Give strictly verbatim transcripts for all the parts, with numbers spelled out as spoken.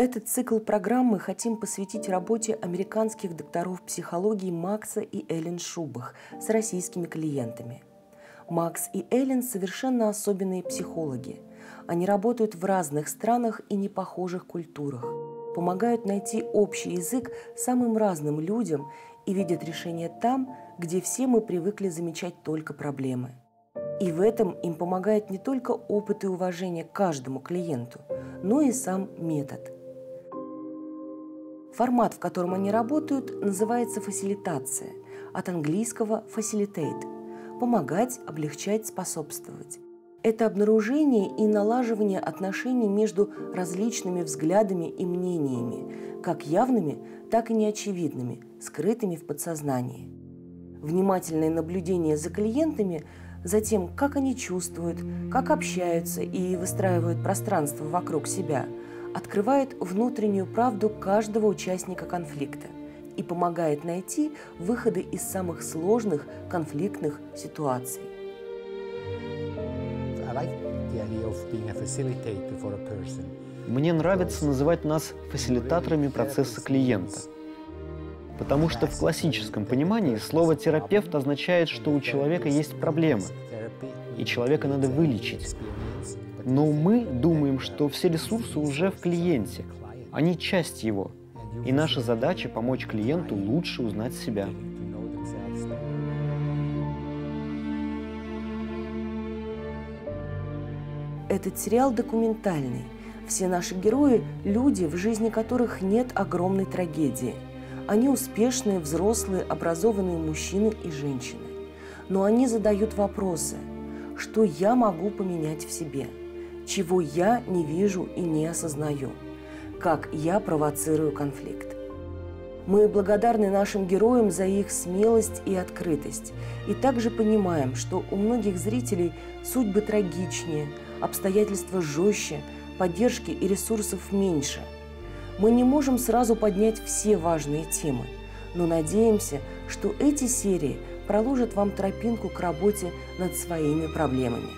Этот цикл программы хотим посвятить работе американских докторов психологии Макса и Эллен Шупбах с российскими клиентами. Макс и Эллен совершенно особенные психологи. Они работают в разных странах и непохожих культурах, помогают найти общий язык самым разным людям и видят решение там, где все мы привыкли замечать только проблемы. И в этом им помогает не только опыт и уважение к каждому клиенту, но и сам метод. Формат, в котором они работают, называется фасилитация, от английского facilitate – помогать, облегчать, способствовать. Это обнаружение и налаживание отношений между различными взглядами и мнениями, как явными, так и неочевидными, скрытыми в подсознании. Внимательное наблюдение за клиентами, за тем, как они чувствуют, как общаются и выстраивают пространство вокруг себя, открывает внутреннюю правду каждого участника конфликта и помогает найти выходы из самых сложных конфликтных ситуаций. Мне нравится называть нас фасилитаторами процесса клиента, потому что в классическом понимании слово «терапевт» означает, что у человека есть проблема, и человека надо вылечить. Но мы думаем, что все ресурсы уже в клиенте, они часть его, и наша задача – помочь клиенту лучше узнать себя. Этот сериал документальный. Все наши герои – люди, в жизни которых нет огромной трагедии. Они успешные, взрослые, образованные мужчины и женщины. Но они задают вопросы: что я могу поменять в себе? Чего я не вижу и не осознаю? Как я провоцирую конфликт? Мы благодарны нашим героям за их смелость и открытость. И также понимаем, что у многих зрителей судьбы трагичнее, обстоятельства жестче, поддержки и ресурсов меньше. Мы не можем сразу поднять все важные темы, но надеемся, что эти серии проложат вам тропинку к работе над своими проблемами.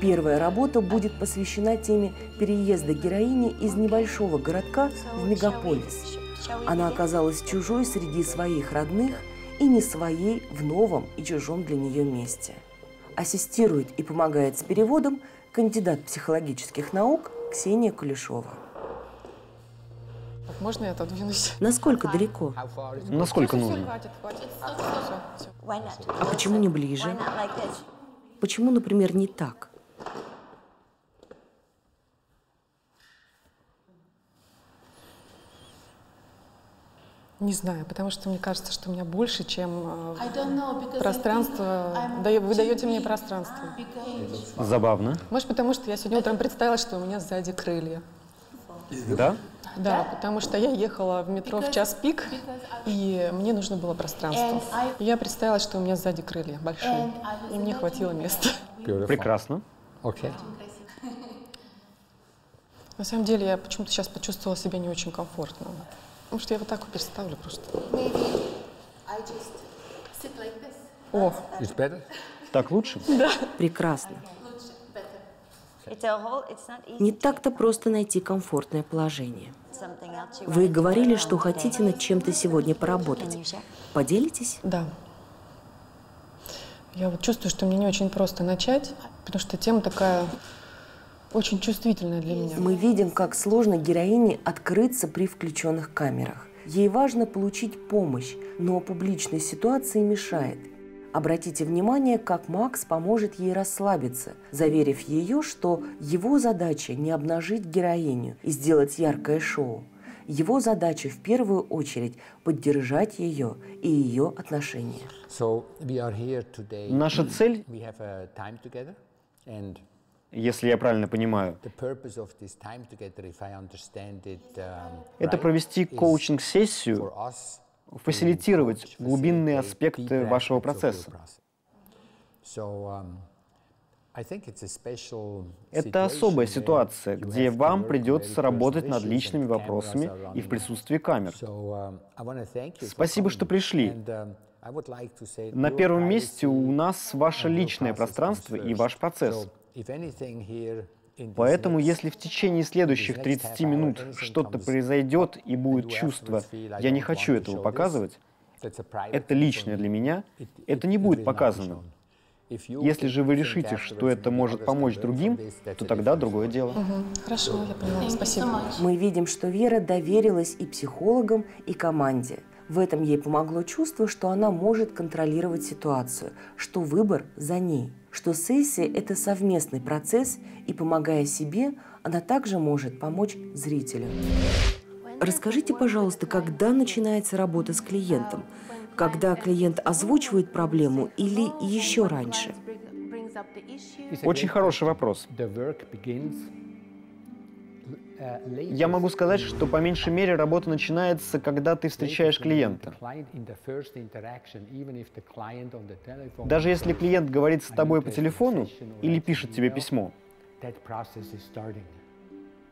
Первая работа будет посвящена теме переезда героини из небольшого городка в мегаполис. Она оказалась чужой среди своих родных и не своей в новом и чужом для нее месте. Ассистирует и помогает с переводом кандидат психологических наук Ксения Кулешова. Можно я отодвинусь? Насколько далеко? Насколько нужно? А почему не ближе? Почему, например, не так? Не знаю, потому что мне кажется, что у меня больше, чем know, пространство. Вы даете мне пространство. Забавно. Может, потому что я сегодня утром представила, что у меня сзади крылья. Да? Да, потому что я ехала в метро because, в час пик, и мне нужно было пространство. I... Я представила, что у меня сзади крылья большие, и мне хватило места. Beautiful. Прекрасно. Okay. На самом деле, я почему-то сейчас почувствовала себя не очень комфортно. Потому что я вот так вот переставлю просто. О, так лучше? Да. Прекрасно. Не так-то просто найти комфортное положение. Вы говорили, что хотите над чем-то сегодня поработать. Поделитесь? Да. Я вот чувствую, что мне не очень просто начать, потому что тема такая... очень чувствительная для меня. Мы видим, как сложно героине открыться при включенных камерах. Ей важно получить помощь, но публичной ситуации мешает. Обратите внимание, как Макс поможет ей расслабиться, заверив ее, что его задача не обнажить героиню и сделать яркое шоу. Его задача в первую очередь поддержать ее и ее отношения. So we are here today. Наша цель... We have a time together and... Если я правильно понимаю, это провести коучинг-сессию, фасилитировать глубинные аспекты вашего процесса. Это особая ситуация, где вам придется работать над личными вопросами и в присутствии камер. Спасибо, что пришли. На первом месте у нас ваше личное пространство и ваш процесс. Поэтому, если в течение следующих тридцати минут что-то произойдет и будет чувство «я не хочу этого показывать», это личное для меня, это не будет показано. Если же вы решите, что это может помочь другим, то тогда другое дело. Угу. Хорошо, я поняла. Спасибо. Мы видим, что Вера доверилась и психологам, и команде. В этом ей помогло чувство, что она может контролировать ситуацию, что выбор за ней, что сессия – это совместный процесс, и, помогая себе, она также может помочь зрителям. Расскажите, пожалуйста, когда начинается работа с клиентом? Когда клиент озвучивает проблему или еще раньше? Очень хороший вопрос. Я могу сказать, что по меньшей мере работа начинается, когда ты встречаешь клиента. Даже если клиент говорит с тобой по телефону или пишет тебе письмо,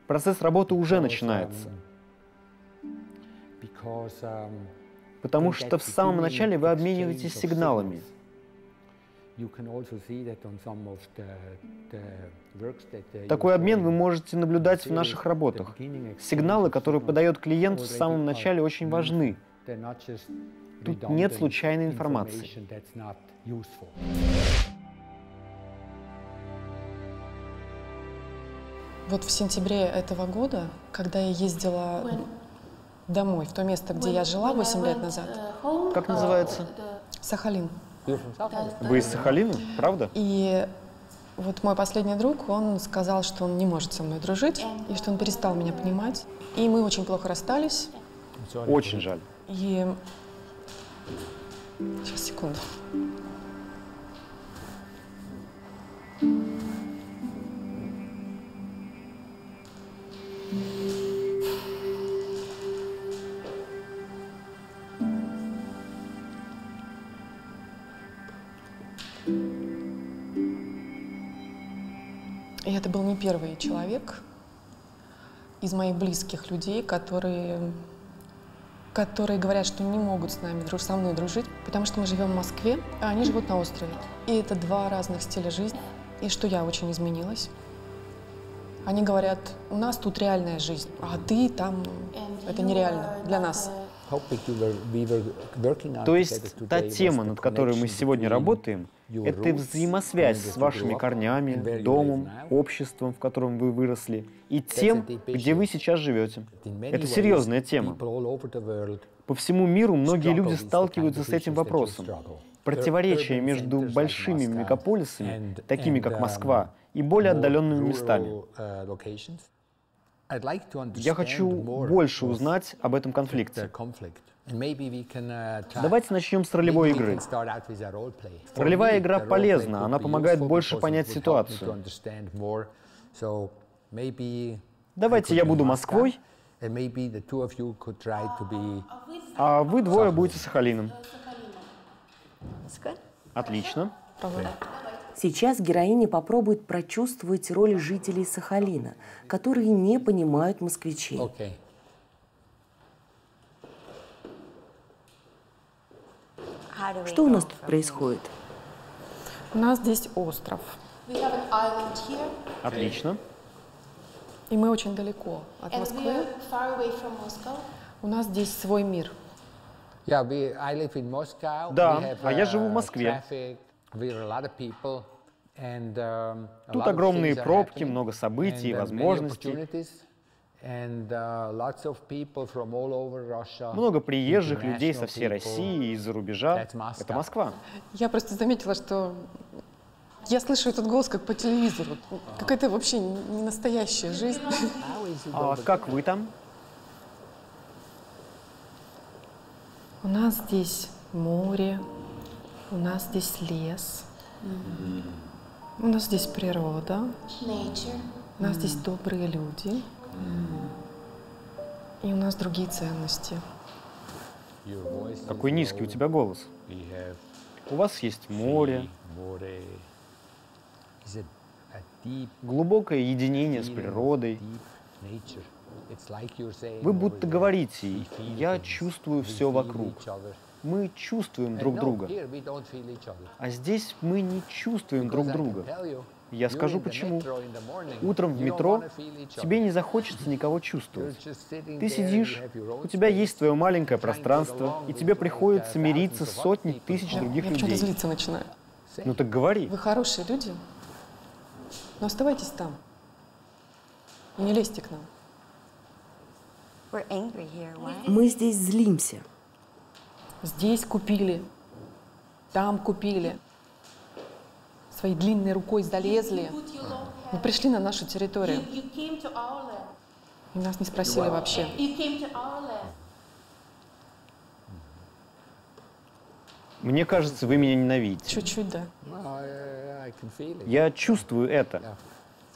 процесс работы уже начинается. Потому что в самом начале вы обмениваетесь сигналами. Такой обмен вы можете наблюдать в наших работах. Сигналы, которые подает клиент в самом начале, очень важны. Тут нет случайной информации. Вот в сентябре этого года, когда я ездила домой, в то место, где я жила восемь лет назад. Как называется? Сахалин. Вы из Сахалина, правда? И вот мой последний друг, он сказал, что он не может со мной дружить, и что он перестал меня понимать. И мы очень плохо расстались. Очень жаль. И... Сейчас, секунду. И это был не первый человек из моих близких людей, которые, которые говорят, что не могут с нами, со мной дружить, потому что мы живем в Москве, а они живут на острове. И это два разных стиля жизни, и что я очень изменилась. Они говорят, у нас тут реальная жизнь, а ты там, это нереально для нас. То есть та тема, над которой мы сегодня работаем, это взаимосвязь с вашими корнями, домом, обществом, в котором вы выросли, и тем, где вы сейчас живете. Это серьезная тема. По всему миру многие люди сталкиваются с этим вопросом. Противоречия между большими мегаполисами, такими как Москва, и более отдаленными местами. Я хочу больше узнать об этом конфликте. Давайте начнем с ролевой игры. Ролевая игра полезна, она помогает больше понять ситуацию. Давайте я буду Москвой, а вы двое будете Сахалином. Отлично. Сейчас героиня попробует прочувствовать роли жителей Сахалина, которые не понимают москвичей. Okay. Что у нас тут происходит? У нас здесь остров. Отлично. И мы очень далеко от Москвы. У нас здесь свой мир. Да, а я живу в Москве. Тут огромные пробки, много событий, возможностей. Много приезжих людей со всей России и из-за рубежа. Это Москва. Я просто заметила, что я слышу этот голос как по телевизору. Какая-то вообще не настоящая жизнь. А как вы там? У нас здесь море. У нас здесь лес, mm-hmm. у нас здесь природа, Nature. У нас mm-hmm. здесь добрые люди, mm-hmm. и у нас другие ценности. Какой низкий у тебя голос. У вас есть море, глубокое единение с природой. Вы будто говорите, я чувствую все вокруг. Мы чувствуем друг друга. А здесь мы не чувствуем друг друга. Я скажу почему. Утром в метро тебе не захочется никого чувствовать. Ты сидишь, у тебя есть твое маленькое пространство, и тебе приходится мириться с сотней тысяч других людей. Я почему-то злиться начинаю. Ну так говори. Вы хорошие люди, но оставайтесь там. И не лезьте к нам. Мы здесь злимся. Здесь купили, там купили. Своей длинной рукой залезли. Вы пришли на нашу территорию. И нас не спросили вообще. Мне кажется, вы меня ненавидите. Чуть-чуть, да. Я чувствую это.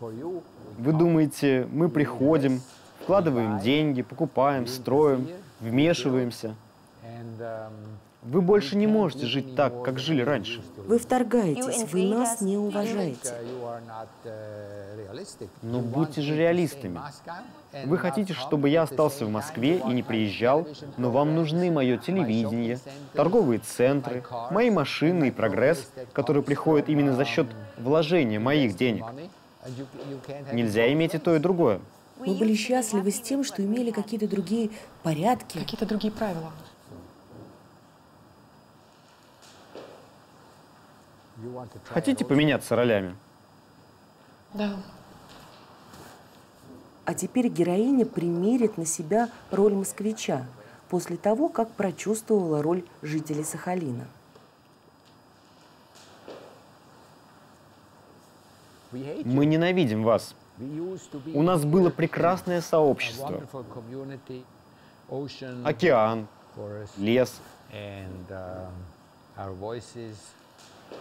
Вы думаете, мы приходим, вкладываем деньги, покупаем, строим, вмешиваемся. Вы больше не можете жить так, как жили раньше. Вы вторгаетесь, вы нас не уважаете. Но будьте же реалистами. Вы хотите, чтобы я остался в Москве и не приезжал, но вам нужны мое телевидение, торговые центры, мои машины и прогресс, которые приходят именно за счет вложения моих денег. Нельзя иметь и то, и другое. Мы были счастливы с тем, что имели какие-то другие порядки. Какие-то другие правила. Хотите поменяться ролями? Да. А теперь героиня примерит на себя роль москвича после того, как прочувствовала роль жителей Сахалина. Мы ненавидим вас. У нас было прекрасное сообщество. Океан, лес.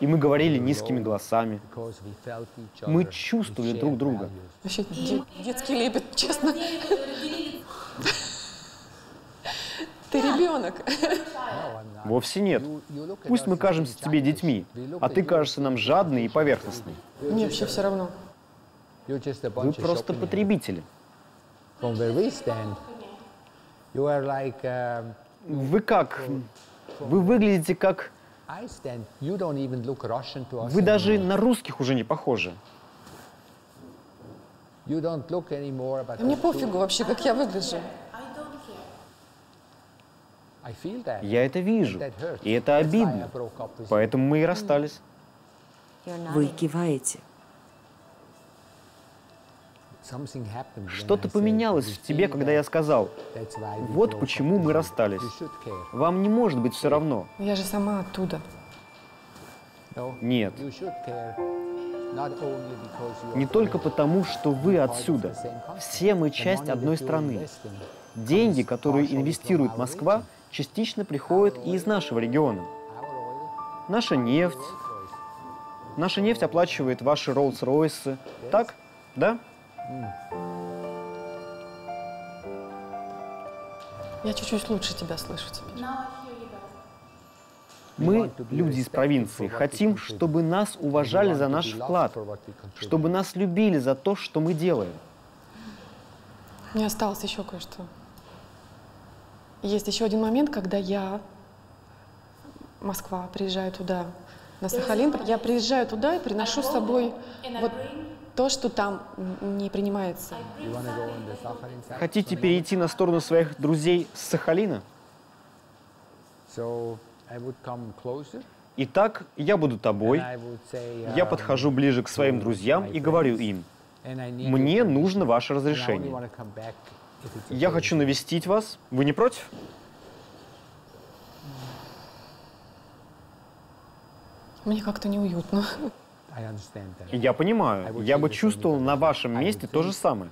И мы говорили низкими голосами. Мы чувствовали друг друга. Вообще, детский лепет, честно. Ты ребенок. Вовсе нет. Пусть мы кажемся тебе детьми, а ты кажешься нам жадной и поверхностной. Мне вообще все равно. Вы просто потребители. Вы как? Вы выглядите как... Вы даже на русских уже не похожи. Мне пофигу вообще, как я выгляжу. Я это вижу, и это обидно. Поэтому мы и расстались. Вы киваете. Что-то поменялось в тебе, когда я сказал, вот почему мы расстались. Вам не может быть все равно. Я же сама оттуда. Нет. Не только потому, что вы отсюда. Все мы часть одной страны. Деньги, которые инвестирует Москва, частично приходят и из нашего региона. Наша нефть. Наша нефть оплачивает ваши Роллс-Ройсы. Так? Да? Я чуть-чуть лучше тебя слышу теперь. Мы, люди из провинции, хотим, чтобы нас уважали за наш вклад, чтобы нас любили за то, что мы делаем. Мне осталось еще кое-что. Есть еще один момент, когда я, Москва, приезжаю туда, на Сахалин, я приезжаю туда и приношу с собой вот... то, что там не принимается. Хотите перейти на сторону своих друзей с Сахалина? Итак, я буду тобой, я подхожу ближе к своим друзьям и говорю им, мне нужно ваше разрешение. Я хочу навестить вас, вы не против? Мне как-то неуютно. Я понимаю, я бы чувствовал на вашем месте то же самое.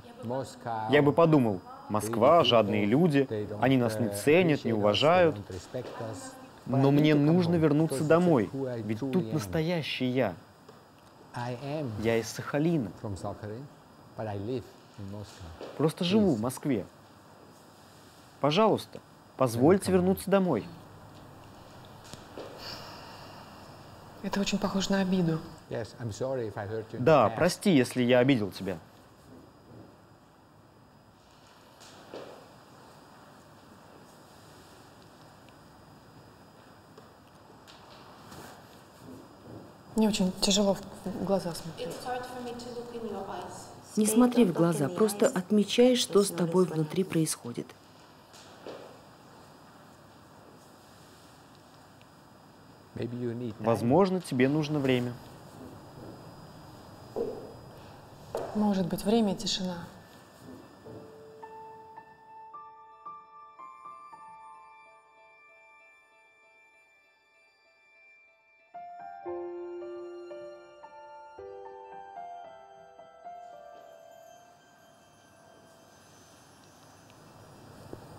Я бы подумал, Москва, жадные люди, они нас не ценят, не уважают. Но мне нужно вернуться домой, ведь тут настоящий я. Я из Сахалина. Просто живу в Москве. Пожалуйста, позвольте вернуться домой. Это очень похоже на обиду. Да, прости, если я обидел тебя. Мне очень тяжело в глаза смотреть. Не смотри в глаза, просто отмечай, что с тобой внутри происходит. Возможно, тебе нужно время. Может быть, время и тишина.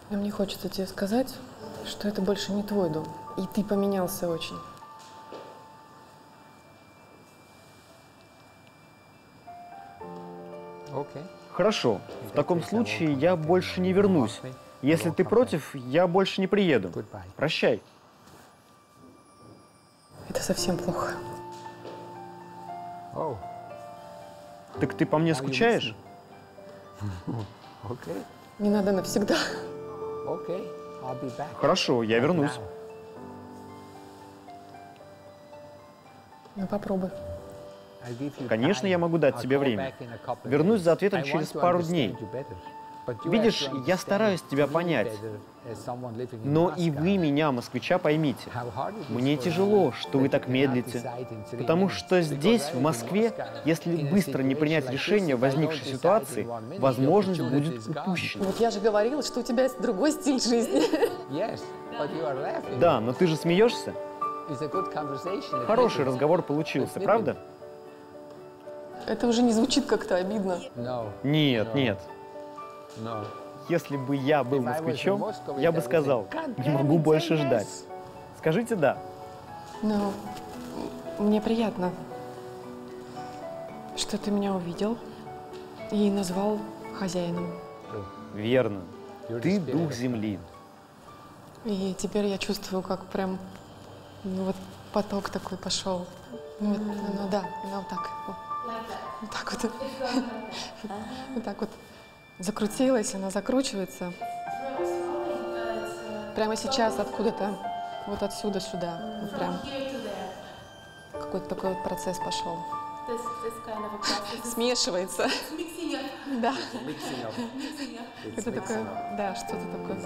Но мне хочется тебе сказать, что это больше не твой дом. И ты поменялся очень. Хорошо. В таком случае я больше не вернусь. Если ты против, я больше не приеду. Прощай. Это совсем плохо. Так ты по мне скучаешь? Не надо навсегда. Хорошо, я вернусь. Ну, попробуй. Конечно, я могу дать тебе время. Вернусь за ответом через пару дней. Видишь, я стараюсь тебя понять. Но и вы меня, москвича, поймите. Мне тяжело, что вы так медлите. Потому что здесь, в Москве, если быстро не принять решение в возникшей ситуации, возможность будет упущена. Вот я же говорила, что у тебя есть другой стиль жизни. Да, но ты же смеешься. Хороший разговор получился, правда? Это уже не звучит как-то обидно. Нет, нет. Если бы я был москвичом, я бы сказал, не могу больше ждать. Скажите «да». Ну, мне приятно, что ты меня увидел и назвал хозяином. Верно. Ты дух земли. И теперь я чувствую, как прям, ну, вот поток такой пошел. Ну, ну да, ну так. Вот так вот, вот так вот закрутилась, она закручивается. Прямо сейчас откуда-то, вот отсюда сюда, вот прям какой-то такой вот процесс пошел. Смешивается. Да. Это такое, да, что-то такое.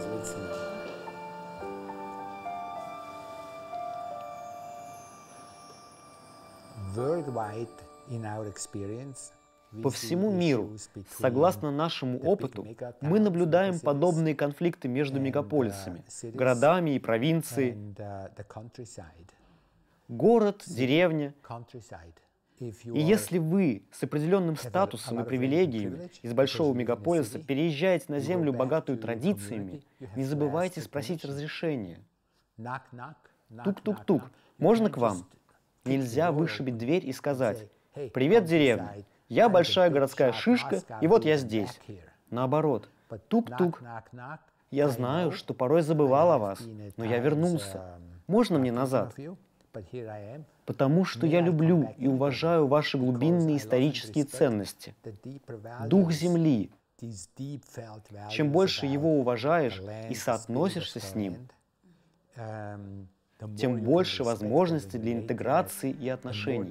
Worldwide. По всему миру, согласно нашему опыту, мы наблюдаем подобные конфликты между мегаполисами, городами и провинцией, город, деревня. И если вы с определенным статусом и привилегиями из большого мегаполиса переезжаете на землю, богатую традициями, не забывайте спросить разрешения. Тук-тук-тук, можно к вам? Нельзя вышибить дверь и сказать: «Привет, деревня! Я большая городская шишка, и вот я здесь». Наоборот. Тук-тук. Я знаю, что порой забывал о вас, но я вернулся. Можно мне назад? Потому что я люблю и уважаю ваши глубинные исторические ценности. Дух земли. Чем больше его уважаешь и соотносишься с ним, тем больше возможностей для интеграции и отношений.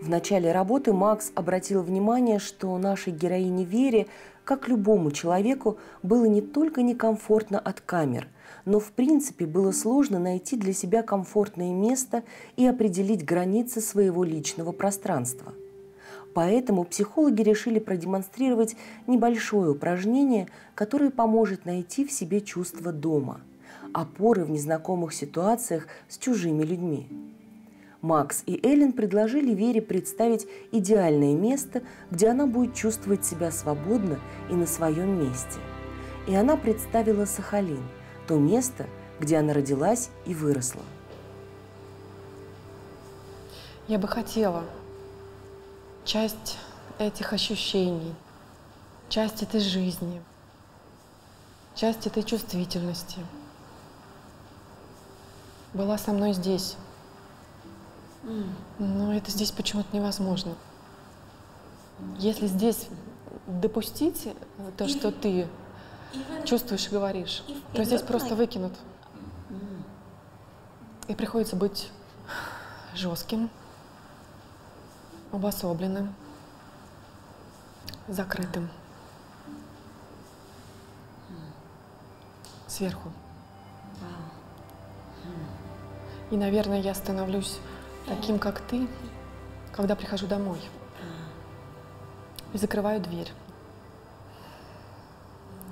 В начале работы Макс обратил внимание, что нашей героине Вере, как любому человеку, было не только некомфортно от камер, но в принципе было сложно найти для себя комфортное место и определить границы своего личного пространства. Поэтому психологи решили продемонстрировать небольшое упражнение, которое поможет найти в себе чувство дома, опоры в незнакомых ситуациях с чужими людьми. Макс и Эллен предложили Вере представить идеальное место, где она будет чувствовать себя свободно и на своем месте. И она представила Сахалин, то место, где она родилась и выросла. Я бы хотела часть этих ощущений, часть этой жизни, часть этой чувствительности была со мной здесь. Но это здесь почему-то невозможно. Если здесь допустить то, что ты чувствуешь и говоришь, то здесь просто выкинут. И приходится быть жестким, обособленным, закрытым. Сверху. И, наверное, я становлюсь таким, как ты, когда прихожу домой и закрываю дверь.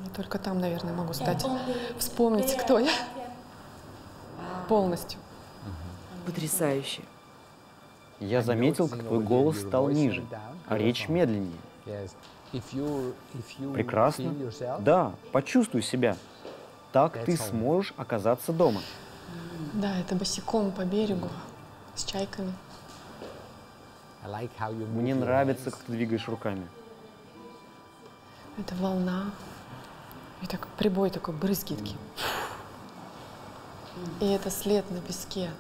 И только там, наверное, могу стать, вспомнить, кто я полностью. Потрясающе. Я заметил, как твой голос стал ниже, а речь медленнее. Прекрасно. Да, почувствуй себя. Так ты сможешь оказаться дома. Да, это босиком по берегу, с чайками. Мне нравится, как ты двигаешь руками. Это волна. И так прибой такой, брызги такие. И это след на песке.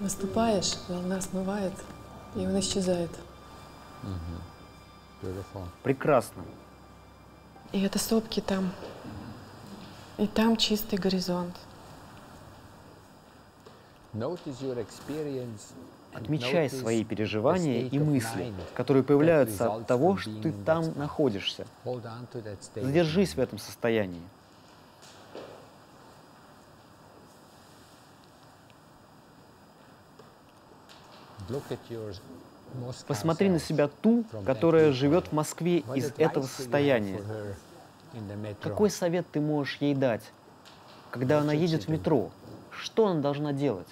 Наступаешь, волна смывает, и он исчезает. Прекрасно. И это сопки там. И там чистый горизонт. Отмечай свои переживания и мысли, которые появляются от того, что ты там находишься. Задержись в этом состоянии. Посмотри на себя ту, которая живет в Москве из этого состояния. Какой совет ты можешь ей дать, когда она едет в метро? Что она должна делать?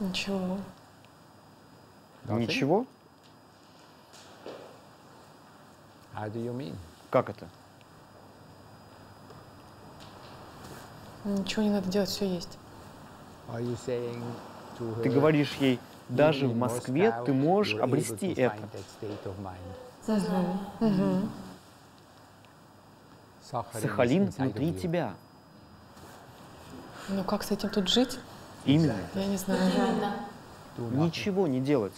Ничего. Ничего? Как это? Ничего не надо делать, все есть. Ты говоришь ей, даже в Москве ты можешь обрести это. Угу. Сахалин внутри тебя. Ну как с этим тут жить? Именно. Я не знаю. Именно. Ничего не делать.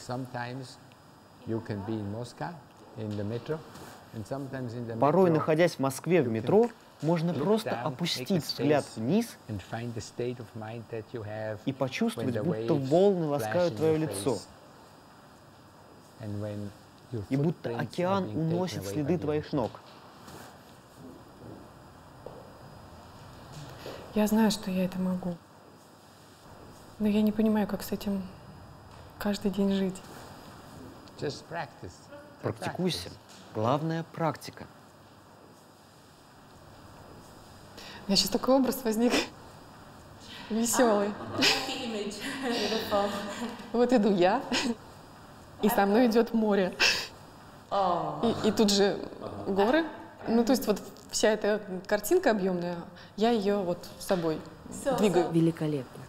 Порой, находясь в Москве в метро, можно просто опустить взгляд вниз и почувствовать, будто волны ласкают твое лицо. И будто океан уносит следы твоих ног. Я знаю, что я это могу. Но я не понимаю, как с этим каждый день жить. Практикуйся. Главное — практика. У меня сейчас такой образ возник. Веселый. Вот иду я, и со мной идет море. И, и тут же горы. Ну, то есть вот вся эта картинка объемная, я ее вот с собой двигаю. Великолепно.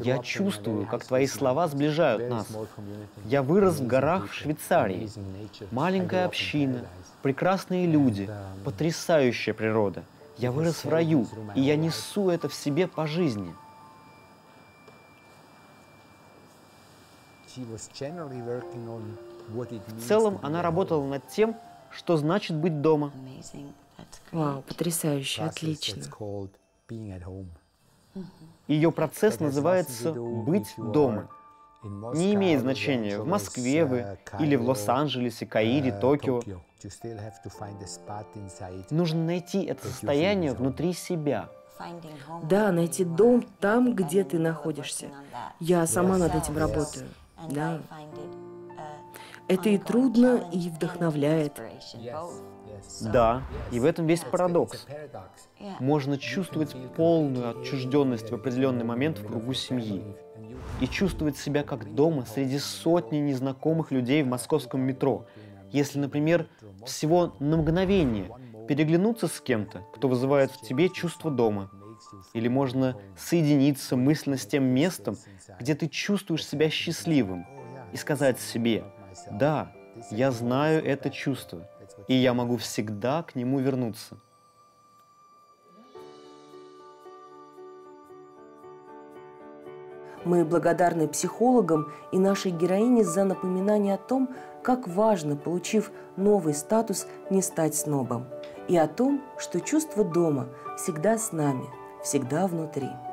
Я чувствую, как твои слова сближают нас. Я вырос в горах в Швейцарии. Маленькая община, прекрасные люди, потрясающая природа. Я вырос в раю, и я несу это в себе по жизни. В целом, она работала над тем, что значит быть дома. Вау, потрясающе, отлично. Ее процесс называется «быть дома». Не имеет значения, в Москве вы или в Лос-Анджелесе, Каире, Токио. Нужно найти это состояние внутри себя. Да, найти дом там, где ты находишься. Я сама над этим работаю. Да. Это и трудно, и вдохновляет. Да, и в этом весь парадокс. Можно чувствовать полную отчужденность в определенный момент в кругу семьи и чувствовать себя как дома среди сотни незнакомых людей в московском метро, если, например, всего на мгновение переглянуться с кем-то, кто вызывает в тебе чувство дома. Или можно соединиться мысленно с тем местом, где ты чувствуешь себя счастливым, и сказать себе: «Да, я знаю это чувство, и я могу всегда к нему вернуться». Мы благодарны психологам и нашей героине за напоминание о том, как важно, получив новый статус, не стать снобом. И о том, что чувство дома всегда с нами, всегда внутри.